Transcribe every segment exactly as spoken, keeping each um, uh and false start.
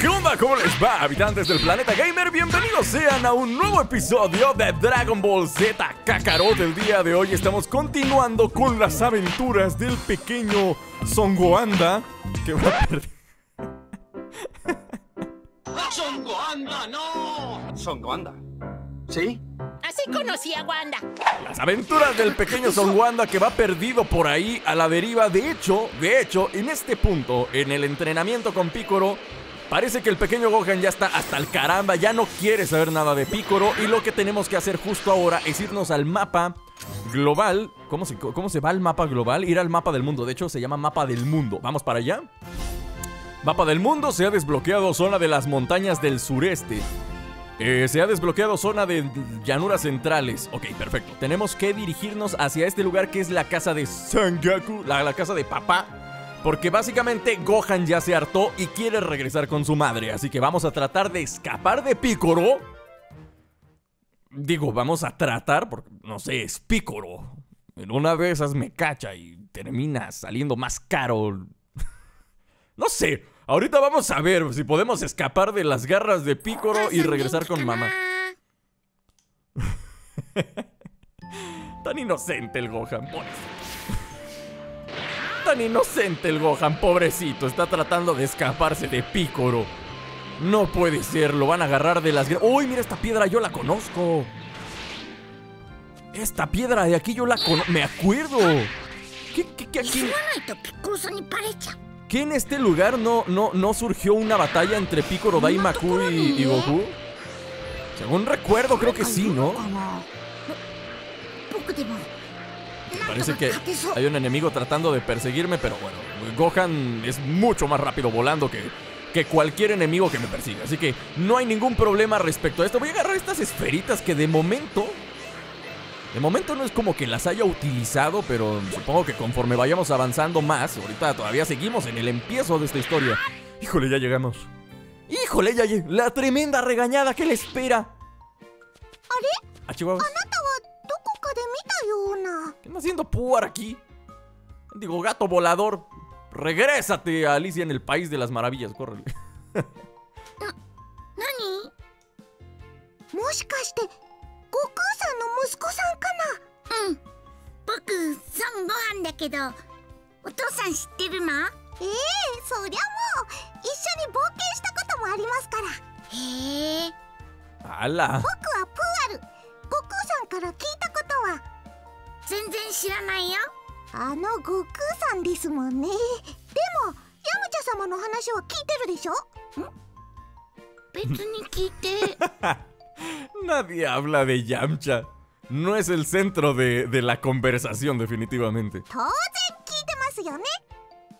¿Qué onda? ¿Cómo les va, habitantes del planeta gamer? Bienvenidos sean a un nuevo episodio de Dragon Ball Z Kakarot. El día de hoy estamos continuando con las aventuras del pequeño Songoanda, que va a perder. ¡Songoanda, no! ¿Songoanda? ¿Sí? Así conocí a Wanda. Las aventuras del pequeño Songoanda, que va perdido por ahí a la deriva. De hecho, de hecho, en este punto, en el entrenamiento con Piccolo, parece que el pequeño Gohan ya está hasta el caramba, ya no quiere saber nada de Piccolo. Y lo que tenemos que hacer justo ahora es irnos al mapa global. ¿Cómo se, cómo se va al mapa global? Ir al mapa del mundo, de hecho se llama mapa del mundo. Vamos para allá. Mapa del mundo, se ha desbloqueado zona de las montañas del sureste. Eh, se ha desbloqueado zona de llanuras centrales. Ok, perfecto. Tenemos que dirigirnos hacia este lugar, que es la casa de Sangyaku, la, la casa de papá, porque básicamente Gohan ya se hartó y quiere regresar con su madre. Así que vamos a tratar de escapar de Piccolo. Digo, vamos a tratar, porque no sé, es Piccolo. En una de esas me cacha y termina saliendo más caro. No sé. Ahorita vamos a ver si podemos escapar de las garras de Piccolo y regresar con mamá. Tan inocente el Gohan, pobrecito. Tan inocente el Gohan, pobrecito. Está tratando de escaparse de Piccolo. No puede ser, lo van a agarrar de las garras. ¡Uy, mira esta piedra! Yo la conozco. Esta piedra de aquí yo la conozco. ¡Me acuerdo! ¿Qué, qué, qué aquí? ¿Que en este lugar no, no, no surgió una batalla entre Piccolo Daimaō y, y Goku? Según recuerdo, creo que sí, ¿no? Parece que hay un enemigo tratando de perseguirme, pero bueno, Gohan es mucho más rápido volando que, que cualquier enemigo que me persiga. Así que no hay ningún problema respecto a esto. Voy a agarrar estas esferitas que de momento... De momento no es como que las haya utilizado, pero supongo que conforme vayamos avanzando más. Ahorita todavía seguimos en el empiezo de esta historia. Híjole, ya llegamos. Híjole, ya llegamos. La tremenda regañada que le espera. ¿A ¿Qué anda haciendo Puar aquí? Digo, gato volador. Regrésate a Alicia en el País de las Maravillas, córrele. ¿Qué? ¡Hala! Nadie habla de Yamcha. No es el centro de, de la conversación, definitivamente.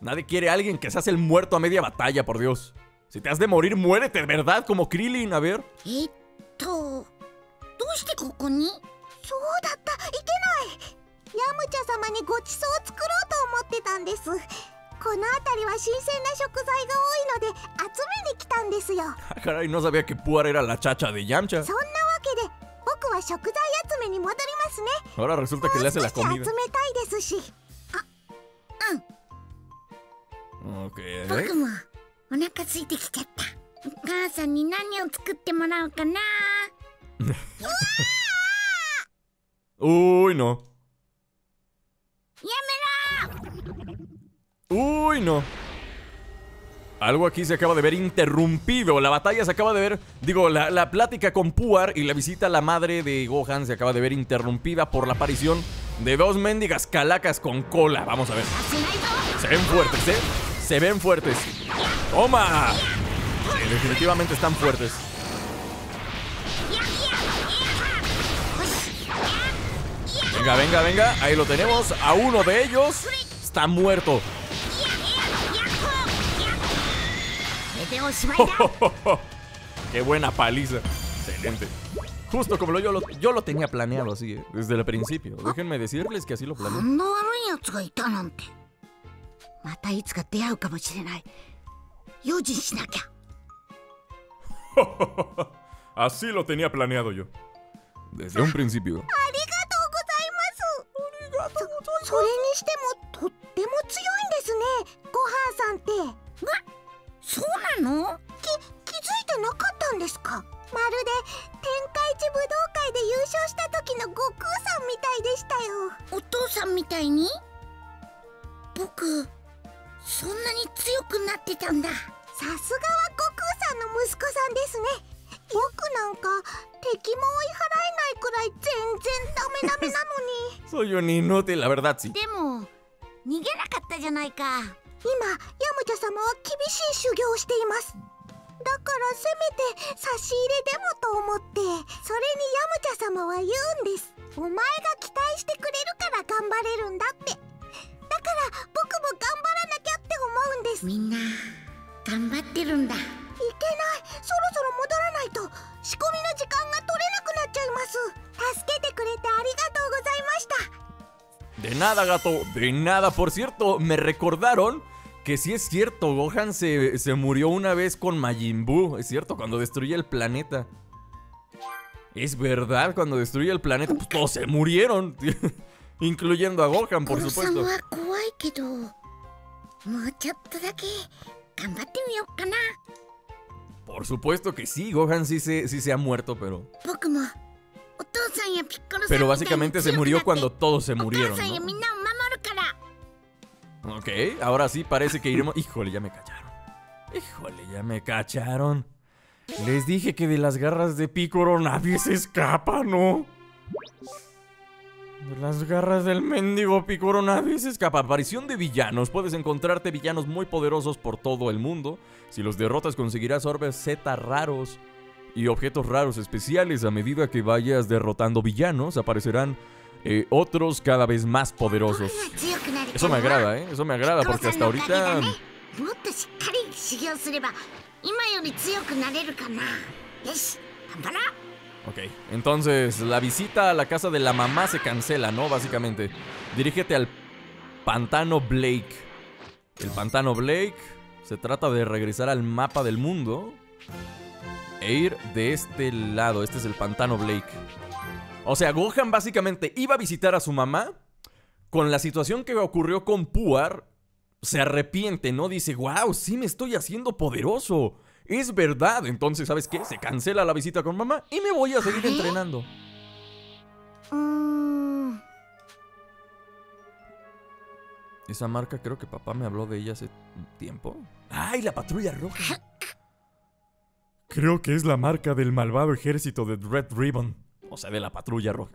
Nadie quiere a alguien que se hace el muerto a media batalla, por Dios. Si te has de morir, muérete, ¿verdad? Como Krillin, a ver. Ah, caray, no sabía que Puar era la chacha de Yamcha. Ahora resulta que le hace la comida. Ok. Uy, no. Uy, no. Algo aquí se acaba de ver interrumpido. La batalla se acaba de ver, digo, la, la plática con Puar y la visita a la madre de Gohan se acaba de ver interrumpida por la aparición de dos mendigas calacas con cola. Vamos a ver. Se ven fuertes, ¿eh? Se ven fuertes. ¡Toma! Sí, definitivamente están fuertes. Venga, venga, venga. Ahí lo tenemos. A uno de ellos está muerto. Oh, oh, oh, oh. ¡Qué buena paliza! Excelente. Justo como lo, yo, lo, yo lo tenía planeado así, ¿eh? Desde el principio. Déjenme decirles que así lo planeé. Oh, oh, oh. Así lo tenía planeado yo. Desde un principio. ¡Arigato gozaimasu! ですか。まるで天下一武道会で優勝した時の悟空さんみたいでしたよ。お父さんみたいに？僕そんなに強くなってたんだ。さすがは悟空さんの息子さんですね。僕なんか敵も追い払えないくらい全然ダメダメなのに。Soy un inútil, la verdad, sí. でも逃げなかったじゃないか。今ヤムチャ様は厳しい修行をしています。だからせめて差し入れでもと思って、それにヤムチャ様は言うんです。お前が期待してくれるから頑張れるんだって。だから僕も頑張らなきゃって思うんです。みんな頑張ってるんだ。いけない、そろそろ戻らないと仕込みの時間が取れなくなっちゃいます。助けてくれてありがとうございました。De nada, gato, de nada. Por cierto, me recordaron que sí es cierto, Gohan se, se murió una vez con Majin Buu, es cierto, cuando destruye el planeta. Es verdad, cuando destruye el planeta, pues todos se murieron, incluyendo a Gohan, por supuesto. Por supuesto que sí, Gohan sí se, sí se ha muerto, pero... Pero básicamente se murió cuando todos se murieron, ¿no? Ok, ahora sí parece que iremos... Híjole, ya me cacharon. Híjole, ya me cacharon. Les dije que de las garras de Piccolo nadie se escapa, ¿no? De las garras del mendigo Piccolo nadie se escapa. Aparición de villanos. Puedes encontrarte villanos muy poderosos por todo el mundo. Si los derrotas conseguirás orbes Z raros y objetos raros especiales. A medida que vayas derrotando villanos, aparecerán eh, otros cada vez más poderosos. Eso me agrada, ¿eh? Eso me agrada porque hasta ahorita... Ok, entonces la visita a la casa de la mamá se cancela, ¿no? Básicamente. Dirígete al pantano Blake. El pantano Blake se trata de regresar al mapa del mundo e ir de este lado. Este es el pantano Blake. O sea, Gohan básicamente iba a visitar a su mamá. Con la situación que ocurrió con Puar, se arrepiente, ¿no? Dice, wow, sí me estoy haciendo poderoso. Es verdad. Entonces, ¿sabes qué? Se cancela la visita con mamá y me voy a seguir entrenando. Esa marca creo que papá me habló de ella hace tiempo. ¡Ay, la Patrulla Roja! Creo que es la marca del malvado ejército de Red Ribbon. O sea, de la Patrulla Roja.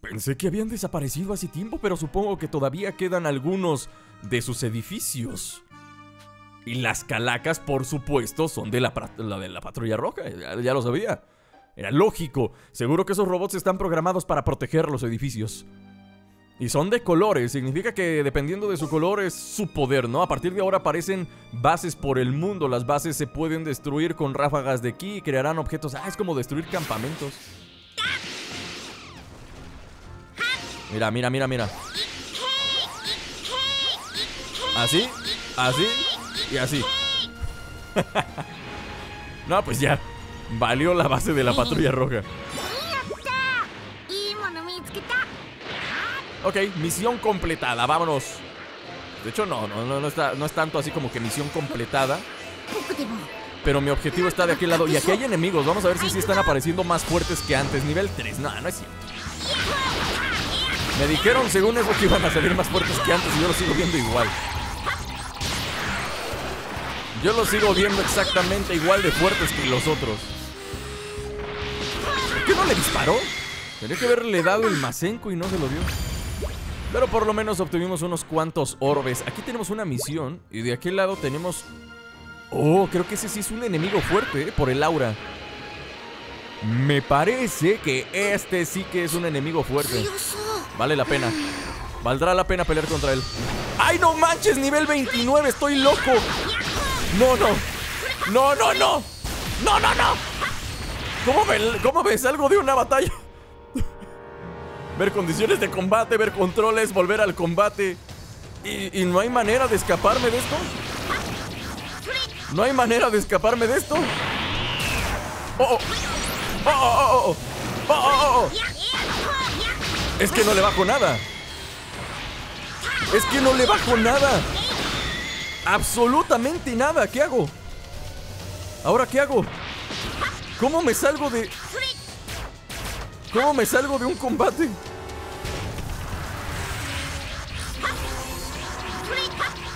Pensé que habían desaparecido hace tiempo, pero supongo que todavía quedan algunos de sus edificios. Y las calacas, por supuesto, son de la, la, de la Patrulla Roja. Ya, ya lo sabía. Era lógico. Seguro que esos robots están programados para proteger los edificios. Y son de colores. Significa que dependiendo de su color es su poder, ¿no? A partir de ahora aparecen bases por el mundo. Las bases se pueden destruir con ráfagas de ki y crearán objetos. Ah, es como destruir campamentos. Mira, mira, mira, mira. Así, así y así. No, pues ya. Valió la base de la Patrulla Roja. Ok, misión completada, vámonos. De hecho, no, no, no, no, está, no es tanto así como que misión completada. Pero mi objetivo está de aquel lado. Y aquí hay enemigos, vamos a ver si sí están apareciendo más fuertes que antes. Nivel tres, no, no es cierto. Me dijeron según eso que iban a salir más fuertes que antes y yo lo sigo viendo igual. Yo lo sigo viendo exactamente igual de fuertes que los otros. ¿Por qué no le disparó? Tenía que haberle dado el Masenko y no se lo dio. Pero por lo menos obtuvimos unos cuantos orbes. Aquí tenemos una misión y de aquel lado tenemos... Oh, creo que ese sí es un enemigo fuerte, ¿eh? Por el aura. Me parece que este sí que es un enemigo fuerte. Vale la pena. Valdrá la pena pelear contra él. ¡Ay, no manches! Nivel veintinueve, estoy loco. No, no. No, no, no. No, no, no. ¿Cómo me, cómo me salgo de una batalla? Ver condiciones de combate, ver controles, volver al combate. ¿Y, ¿Y no hay manera de escaparme de esto? ¿No hay manera de escaparme de esto? ¡Oh, oh! ¡Oh, oh, oh! ¡Oh, oh, oh! Es que no le bajo nada. Es que no le bajo nada. Absolutamente nada. ¿Qué hago? ¿Ahora qué hago? ¿Cómo me salgo de...? ¿Cómo me salgo de un combate?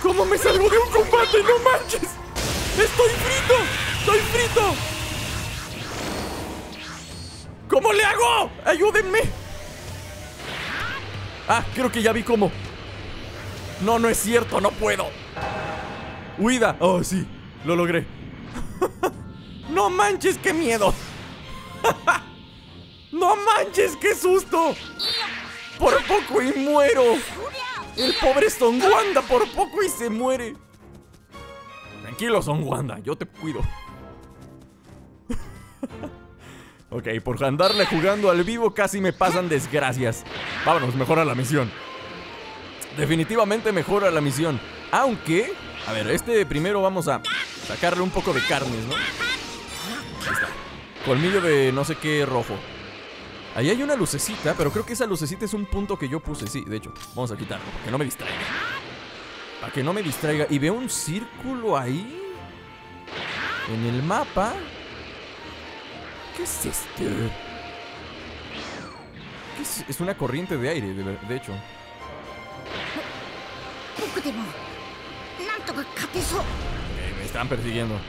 ¿Cómo me salgo de un combate? ¡No manches! ¡Estoy frito! ¡Estoy frito! ¿Cómo le hago? ¡Ayúdenme! Ah, creo que ya vi cómo. No, no es cierto, no puedo. Huida. Oh, sí, lo logré. No manches, qué miedo. No manches, qué susto. Por poco y muero. El pobre Songoanda por poco y se muere. Tranquilo, Songoanda, yo te cuido. Ok, por andarle jugando al vivo casi me pasan desgracias. Vámonos, mejora la misión. Definitivamente mejora la misión. Aunque, a ver, este primero vamos a sacarle un poco de carnes, ¿no? Ahí está. Colmillo de no sé qué rojo. Ahí hay una lucecita, pero creo que esa lucecita es un punto que yo puse. Sí, de hecho, vamos a quitarlo para que no me distraiga. Para que no me distraiga. Y veo un círculo ahí en el mapa. ¿Qué es este? ¿Qué es? Es una corriente de aire, de, de hecho. Okay, me están persiguiendo.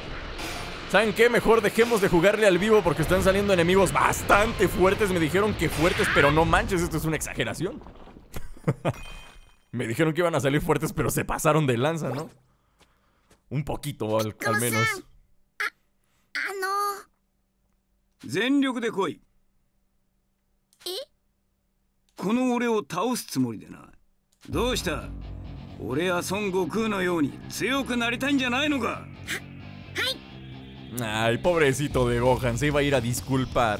¿Saben qué? Mejor dejemos de jugarle al vivo porque están saliendo enemigos bastante fuertes. Me dijeron que fuertes, pero no manches, esto es una exageración. Me dijeron que iban a salir fuertes, pero se pasaron de lanza, ¿no? Un poquito, al, al menos. Ay, pobrecito de Gohan, se iba a ir a disculpar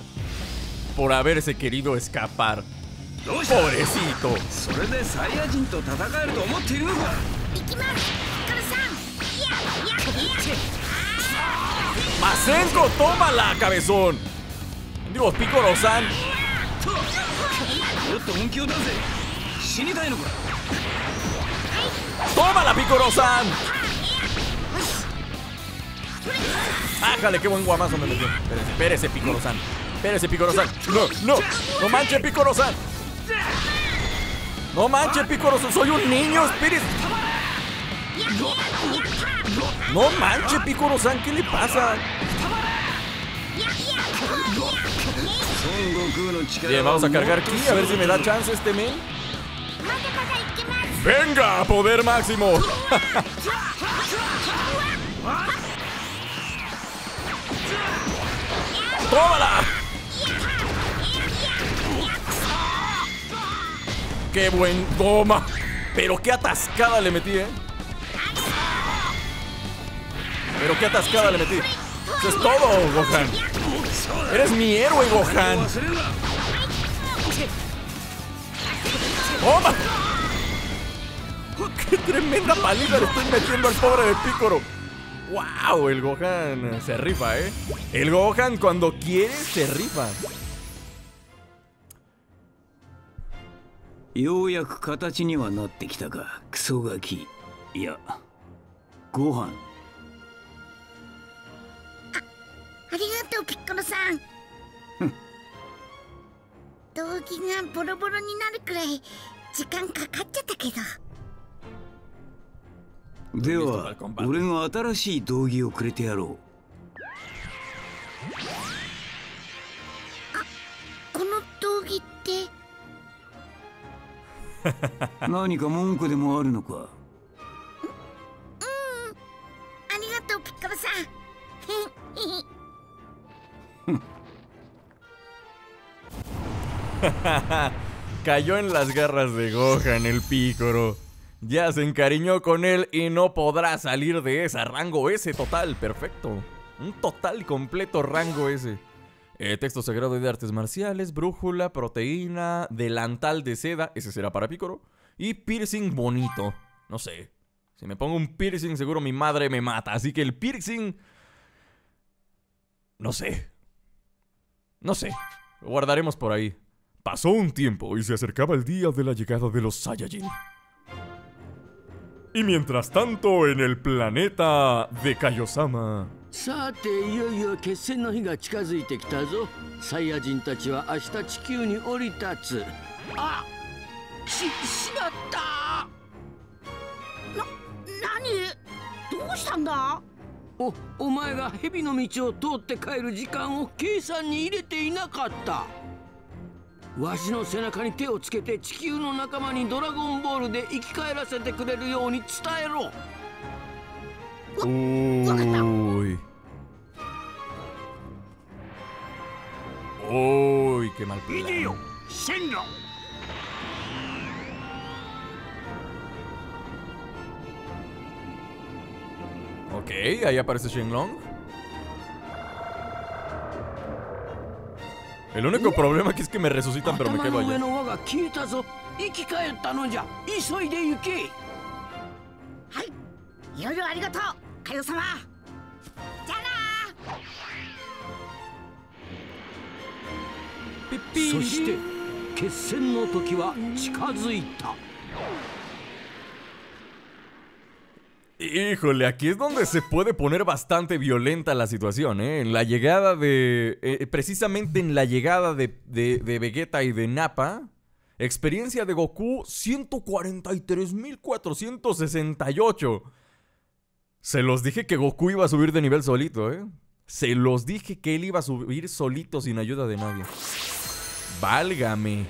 por haberse querido escapar. Pobrecito. Masenko, tómala, cabezón. Digo, Piccolo-san. ¡Tómala, Piccolo-san! ¡Ájale, qué buen guamazo me metió! Espérese, Piccolo-san. Espérese, Piccolo-san. ¡No, no! ¡No manche, Piccolo-san! ¡No manche, Piccolo-san! ¡Soy un niño, espérese! ¡No manche, Piccolo-san! ¿Qué le pasa? Bien, vamos a cargar aquí, a ver si me da chance este men. ¡Venga, poder máximo! ¡Tómala! ¡Qué buen toma! Pero qué atascada le metí, ¿eh? Pero qué atascada le metí. Eso es todo, Gohan. Eres mi héroe, Gohan. ¡Toma! ¡Qué tremenda paliza le estoy metiendo al pobre de Piccolo! ¡Wow! El Gohan se rifa, ¿eh? El Gohan cuando quiere se rifa. Gohan. Piccolo-san. Cayó en las garras de Gohan el Piccolo. Ya se encariñó con él y no podrá salir de esa. Rango S total, perfecto. Un total completo rango S. eh, Texto sagrado de artes marciales, brújula, proteína, delantal de seda. Ese será para Piccolo. Y piercing bonito. No sé. Si me pongo un piercing seguro mi madre me mata. Así que el piercing... No sé. No sé. Lo guardaremos por ahí. Pasó un tiempo y se acercaba el día de la llegada de los Saiyajin. Y mientras tanto, en el planeta de Kaiō-sama. さて、いよいよ決戦の日が近づいてきたぞ。サイヤ人たちは明日地球に降り立つ。あっ、し、しまったな、何どうしたんだ。お、お前が蛇の道を通って帰る時間を計算に入れていなかった。わしの背中に手をつけて地球の仲間にドラゴンボールで生き返らせてくれるように伝えろ。わ、わかった。おーい。おーい、qué mal plan. Idio, Shen Long. Ok, ahí aparece Shen Long. El único problema aquí es que me resucitan, pero me quedo allá. Híjole, aquí es donde se puede poner bastante violenta la situación, ¿eh? En la llegada de... Eh, precisamente en la llegada de, de, de Vegeta y de Nappa. Experiencia de Goku, ciento cuarenta y tres mil cuatrocientos sesenta y ocho. Se los dije que Goku iba a subir de nivel solito, ¿eh? Se los dije que él iba a subir solito sin ayuda de nadie. Válgame.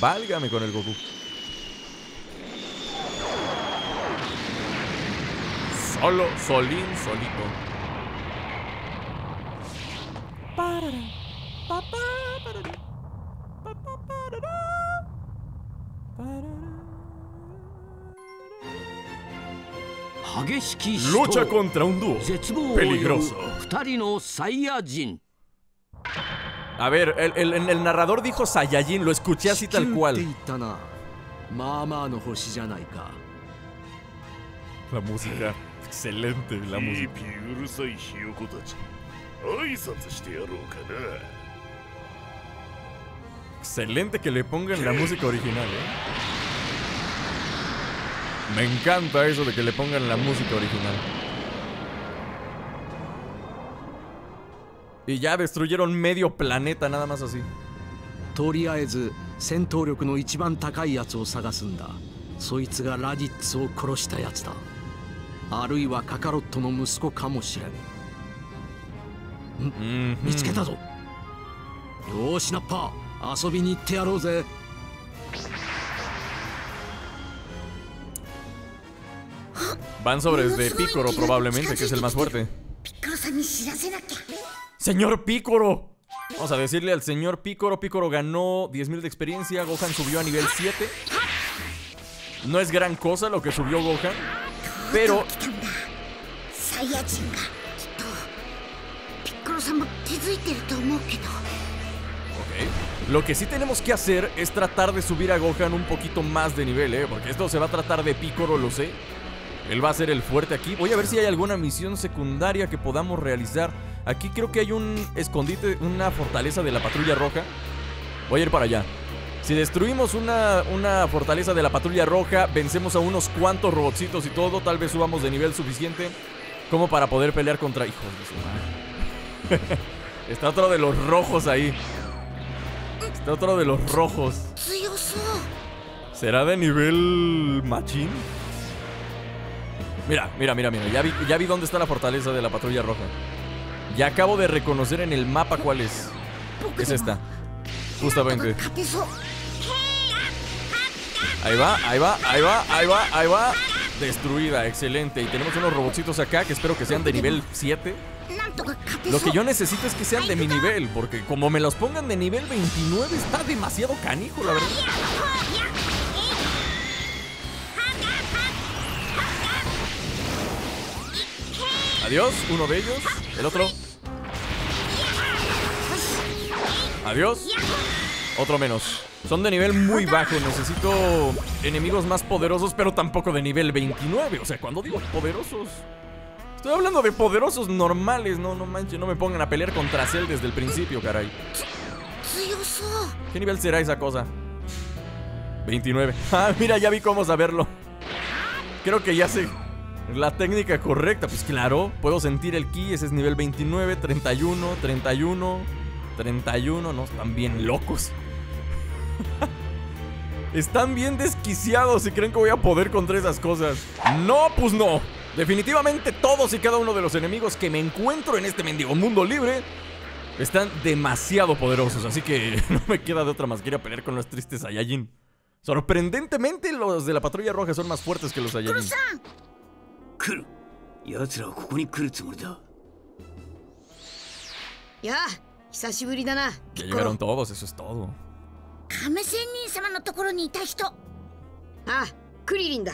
Válgame con el Goku. Solo, solín, solito. Lucha contra un dúo peligroso. A ver, el, el, el narrador dijo Saiyajin, lo escuché así tal cual. La música. Excelente la música. Excelente que le pongan la música original, ¿eh? Me encanta eso de que le pongan la música original. Y ya destruyeron medio planeta nada más así. Van sobre de Piccolo probablemente, que es el más fuerte. ¡Señor Piccolo! Vamos a decirle al señor Piccolo. Piccolo ganó diez mil de experiencia. Gohan subió a nivel siete. No es gran cosa lo que subió Gohan, pero... Okay. Lo que sí tenemos que hacer es tratar de subir a Gohan un poquito más de nivel, ¿eh? Porque esto se va a tratar de Piccolo, lo sé. Él va a ser el fuerte aquí. Voy a ver si hay alguna misión secundaria que podamos realizar. Aquí creo que hay un escondite, una fortaleza de la Patrulla Roja. Voy a ir para allá. Si destruimos una, una fortaleza de la Patrulla Roja, vencemos a unos cuantos robotcitos y todo. Tal vez subamos de nivel suficiente como para poder pelear contra... Hijos de su madre. Está otro de los rojos ahí. Está otro de los rojos. ¿Será de nivel machín? Mira, mira, mira, mira. Ya vi, ya vi dónde está la fortaleza de la Patrulla Roja. Ya acabo de reconocer en el mapa cuál es. Es esta. Justamente. Ahí va, ahí va, ahí va, ahí va, ahí va. Destruida, excelente. Y tenemos unos robotcitos acá que espero que sean de nivel siete. Lo que yo necesito es que sean de mi nivel, porque como me los pongan de nivel veintinueve está demasiado canijo, la verdad. Adiós, uno de ellos. El otro. Adiós. Otro menos. Son de nivel muy bajo. Necesito enemigos más poderosos, pero tampoco de nivel veintinueve. O sea, cuando digo poderosos, estoy hablando de poderosos normales. No, no manches, no me pongan a pelear contra Cell desde el principio, caray. ¿Qué nivel será esa cosa? veintinueve. Ah, mira, ya vi cómo saberlo. Creo que ya sé La técnica correcta, pues claro, puedo sentir el ki, ese es nivel veintinueve, treinta y uno, treinta y uno, treinta y uno, no, están bien locos. Están bien desquiciados si creen que voy a poder contra esas cosas. No, pues no. Definitivamente todos y cada uno de los enemigos que me encuentro en este mendigo mundo libre están demasiado poderosos, así que no me queda de otra más que ir a pelear con los tristes Saiyajin. Sorprendentemente los de la Patrulla Roja son más fuertes que los Saiyajin. Ya llegaron todos, eso es todo. Ah, Krillin.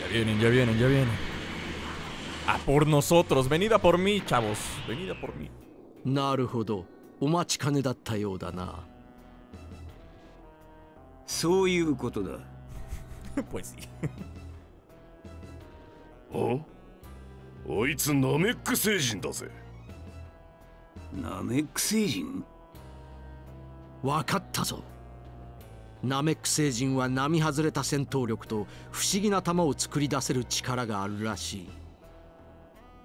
Ya vienen, ya vienen, ya vienen. A por nosotros, venid a por mí, chavos. Venid a por mí. Naruhodo, omachikane datta you da na. Sou iu koto da. Pues sí. Oh. Oitsu Namek Seijin da ze. Namek Seijin? Wakatta zo. Namek Seijin wa nami hazureta sentou ryoku to fushigi na tama o tsukuri daseru chikara ga aru rashii.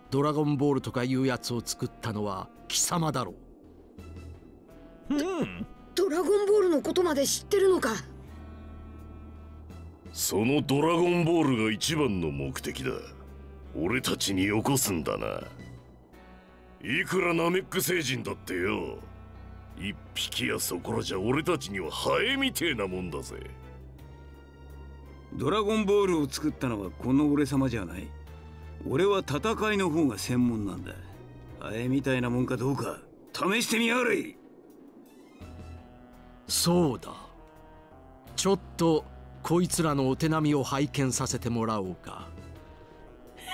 Dragon Ball とかいうやつを作ったのは貴様だろう。ドラゴンボールのことまで知ってるのか。そのドラゴンボールが一番の目的だ。俺たちによこすんだな。いくらナメック星人だってよ。一匹やそこらじゃ俺たちにはハエみてえなもんだぜ。ドラゴンボールを作ったのはこの俺様じゃない。 俺は戦いの方が専門なんだ。あれみたいなもんかどうか試してみやがれ。そうだ。ちょっとこいつらのお手並みを拝見させてもらおうか。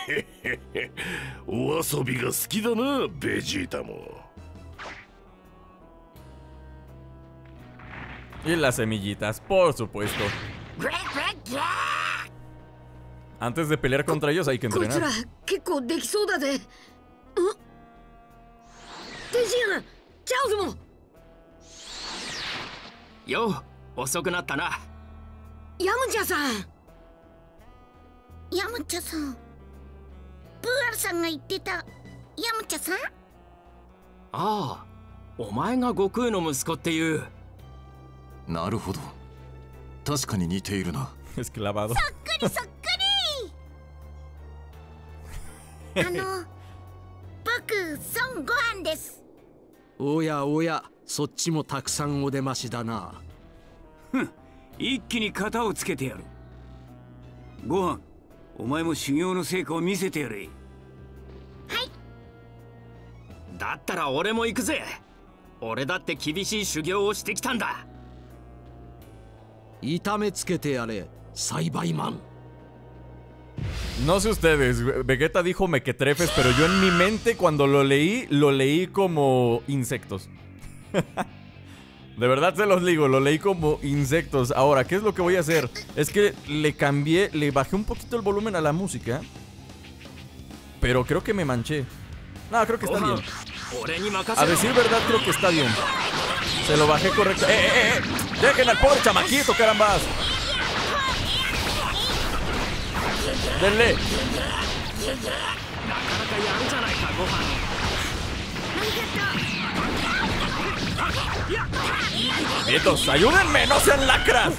へへへ。お遊びが好きだな、ベジータも。Y las semillitas, por supuesto. Antes de pelear contra ellos hay que entrenar. Yo, Osokunatana. Yamcha-san. Yamcha-san. Puar-san ga itteta Yamcha-san? Ah, omae ga Goku no musuko tteiu. Naruhodo. Tashikani niteiru na. Es clavado. Sokkuri, sokkuri. あの、僕、孫悟飯です。おやおや、そっちもたくさんお出ましだな。ふん、一気に型をつけてやる。ご飯、お前も修行の成果を見せてやれ。はい。だったら俺も行くぜ。俺だって厳しい修行をしてきたんだ。痛めつけてやれ、栽培マン。 No sé ustedes, Vegeta dijo mequetrefes, pero yo en mi mente cuando lo leí, lo leí como insectos. De verdad se los digo, lo leí como insectos. Ahora, ¿qué es lo que voy a hacer? Es que le cambié, le bajé un poquito el volumen a la música, pero creo que me manché. No, creo que está bien. A decir verdad, creo que está bien. Se lo bajé correcto. ¡Eh, eh, eh! ¡Dejen al pobre chamaquito, carambas! ¡Denle! ¡Vietos, ayúdenme! ¡No sean lacras!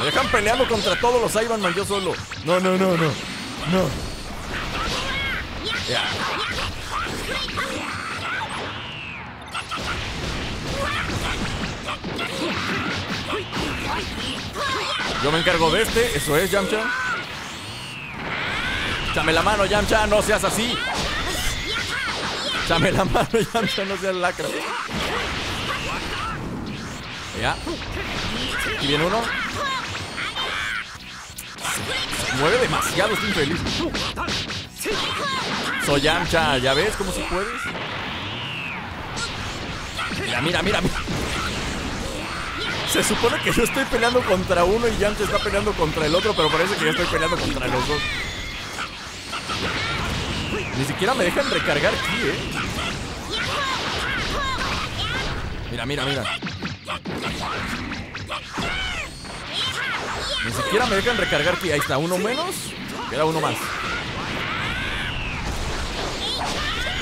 Me dejan peleando contra todos los Saiyan Man yo solo. No, no, no, no. No. Ya. Yo me encargo de este. Eso es, Yamcha. Échame la mano, Yamcha, no seas así. Échame la mano, Yamcha, no seas lacra. Ya. Aquí viene uno. Mueve demasiado, estoy infeliz. Soy Yamcha, ¿ya ves cómo se puede? Mira, mira, mira, mira. Se supone que yo estoy peleando contra uno y Yamcha está peleando contra el otro, pero parece que yo estoy peleando contra los dos. Ni siquiera me dejan recargar aquí, eh. Mira, mira, mira. Ni siquiera me dejan recargar aquí. Ahí está, uno menos. Queda uno más.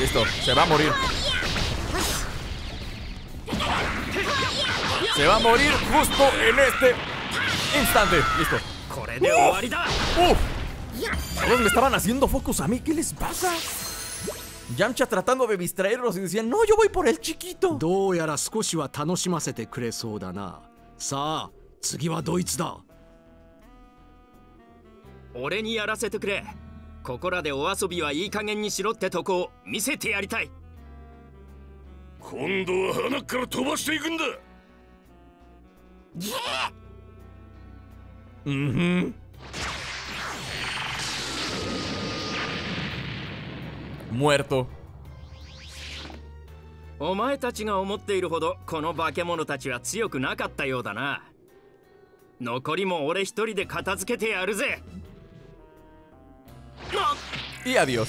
Listo, se va a morir. Se va a morir justo en este instante. Listo. ¡Uf! ¡Uf! Todos me estaban haciendo focus a mí. ¿Qué les pasa? Yamcha tratando de distraerlos y decían: no, yo voy por el chiquito. Uh-huh. Muerto. Y adiós.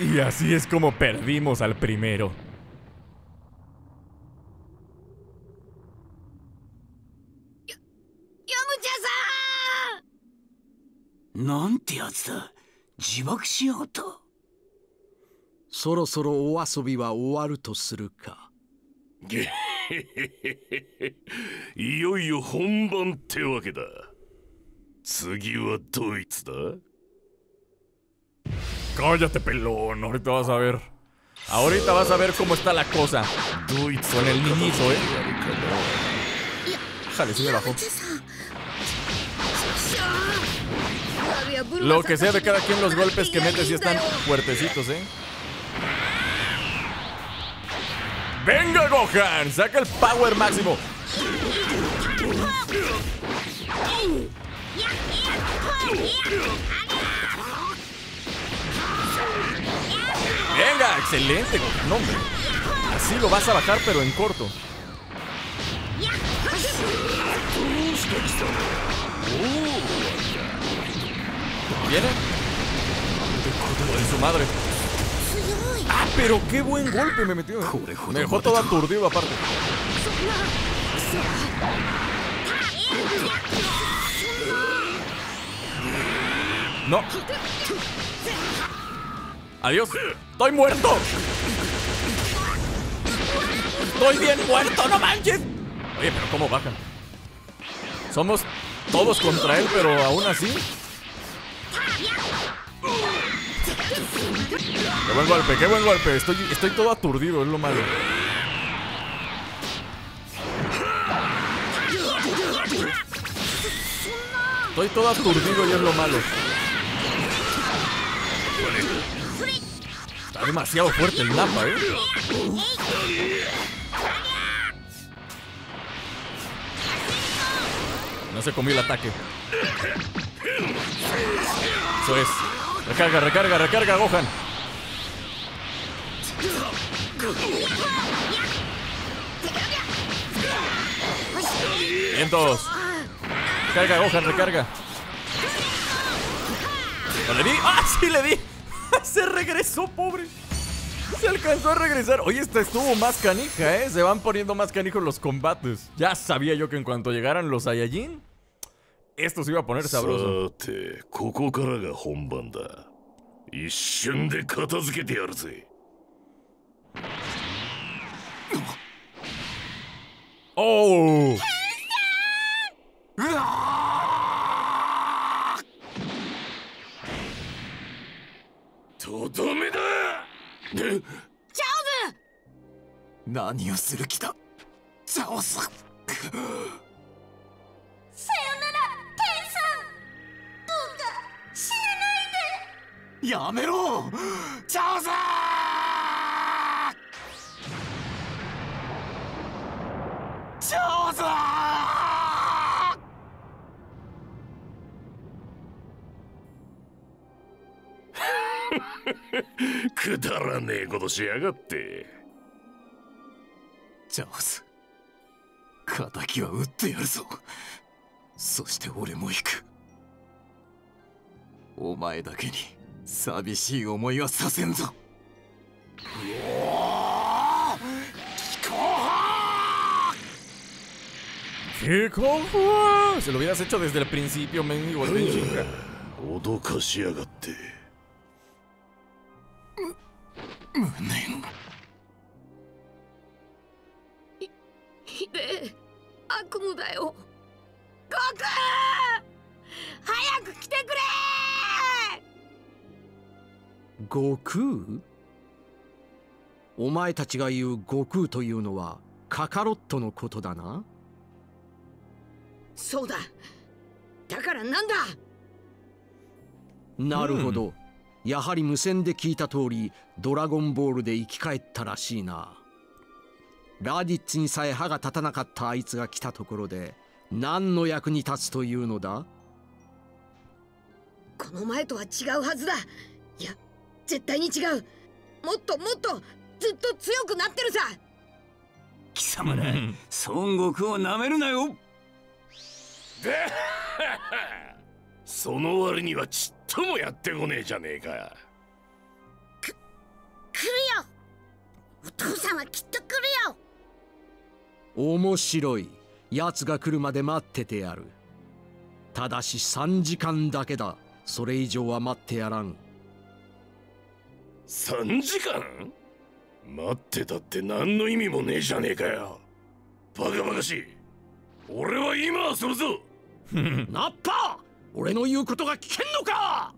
Y así es como perdimos al primero. Cállate, pelón. Ahorita vas a ver. Ahorita vas a ver cómo está la cosa. Con el niñito, eh. Jale, sí me bajó. Lo que sea de cada quien, los golpes que metes sí están fuertecitos, ¿eh? ¡Venga, Gohan! ¡Saca el power máximo! ¡Venga! ¡Excelente, Gohan! ¡Hombre! Así lo vas a bajar, pero en corto. ¿Viene? ¡De su madre! ¡Ah, pero qué buen golpe me metió! Me dejó todo aturdido aparte. ¡No! ¡Adiós! ¡Estoy muerto! ¡Estoy bien muerto! ¡No manches! Oye, pero ¿cómo bajan? Somos todos contra él, pero aún así... ¡Qué buen golpe, qué buen golpe! Estoy, estoy todo aturdido, es lo malo. Estoy todo aturdido y es lo malo. Está demasiado fuerte el Nappa, ¿eh? No se comió el ataque. Eso es. Recarga, recarga, recarga, Gohan. Bien, todos. Recarga, Gohan, recarga. ¿No le di? ¡Ah, sí le di! Se regresó, pobre. Se alcanzó a regresar. Oye, esta estuvo más canija, ¿eh? Se van poniendo más canijos los combates. Ya sabía yo que en cuanto llegaran los Saiyajin, esto se iba a poner sabroso. ¡Oh! ¡Llámelo! ¡Chao! ¡Chao! ¡Kudarane koto shiagatte! ¡Chao! ¡Kataki wa utte yaru zo! ¡Soshite ore mo hiku! お前だけに寂しい思いはさせんぞ。¡Qué cojo! Se lo hubieras hecho desde el principio, men, igual de chinga. Goku? お前たちが言う悟空というのはカカロットのことだな。そうだ。だからなんだ。なるほど。やはり無線で聞いた通り、ドラゴンボールで生き返ったらしいな。ラディッツにさえ歯が立たなかったあいつが来たところで、何の役に立つというのだ。この前とは違うはずだ。いや、絶対に違う。もっともっとずっと強くなってるさ。貴様ら、孫悟空をなめるなよ。その割にはちっともやってこねえじゃねえか。く、来るよ。お父さんはきっと来るよ。面白い。奴が来るまで待っててやる。ただしさんじかんだけだ。それ以上は待ってやらん。さんじかん？待ってたって何の意味もねえじゃねえかよ。バカバカしい。俺は今遊ぶぞ。ナッパ、俺の言うことが聞けんのか。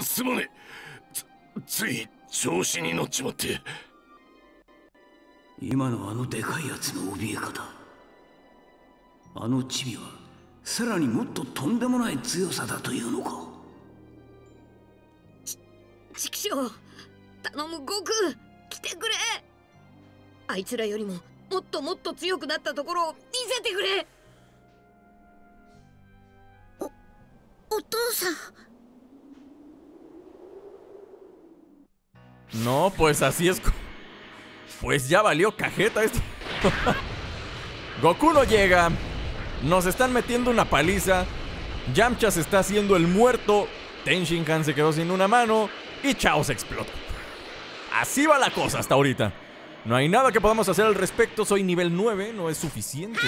す、すまねえ。つ、つい調子に乗っちまって。今のあのでかいやつの怯え方。あのチビはさらにもっととんでもない強さだというのか。ち、ちくしょう。頼む悟空、来てくれ。あいつらよりももっともっと強くなったところを見せてくれ。お、お父さん。No, pues así es. Pues ya valió cajeta esto. Goku no llega. Nos están metiendo una paliza. Yamcha se está haciendo el muerto. Tenshinhan se quedó sin una mano. Y Chao se explotó. Así va la cosa hasta ahorita. No hay nada que podamos hacer al respecto. Soy nivel nueve, no es suficiente.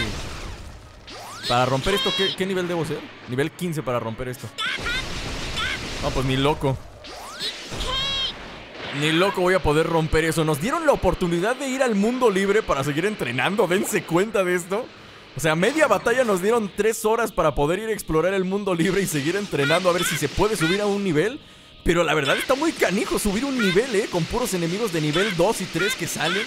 Para romper esto, ¿qué, qué nivel debo ser? Nivel quince para romper esto. No, pues ni loco. Ni loco voy a poder romper eso. Nos dieron la oportunidad de ir al mundo libre para seguir entrenando. Dense cuenta de esto. O sea, media batalla nos dieron tres horas para poder ir a explorar el mundo libre y seguir entrenando a ver si se puede subir a un nivel. Pero la verdad está muy canijo subir un nivel, ¿eh? Con puros enemigos de nivel dos y tres que salen.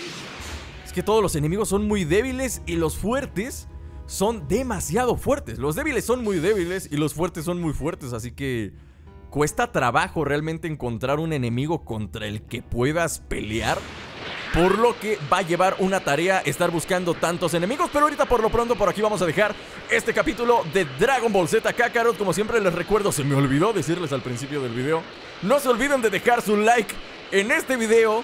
Es que todos los enemigos son muy débiles y los fuertes son demasiado fuertes. Los débiles son muy débiles y los fuertes son muy fuertes. Así que cuesta trabajo realmente encontrar un enemigo contra el que puedas pelear. Por lo que va a llevar una tarea estar buscando tantos enemigos. Pero ahorita por lo pronto por aquí vamos a dejar este capítulo de Dragon Ball Z Kakarot. Como siempre les recuerdo, se me olvidó decirles al principio del video, no se olviden de dejar su like en este video.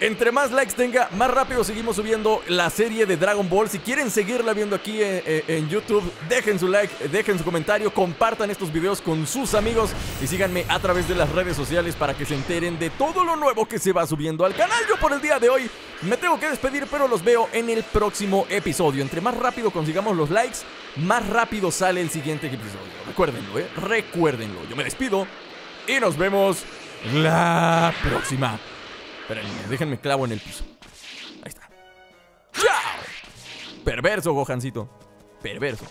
Entre más likes tenga, más rápido seguimos subiendo la serie de Dragon Ball. Si quieren seguirla viendo aquí en, en YouTube, dejen su like, dejen su comentario, compartan estos videos con sus amigos y síganme a través de las redes sociales para que se enteren de todo lo nuevo que se va subiendo al canal. Yo por el día de hoy me tengo que despedir, pero los veo en el próximo episodio. Entre más rápido consigamos los likes, más rápido sale el siguiente episodio. Recuérdenlo, eh, recuérdenlo. Yo me despido y nos vemos la próxima. Esperen, déjenme clavo en el piso. Ahí está. ¡Chao! Perverso, Gohancito. Perverso.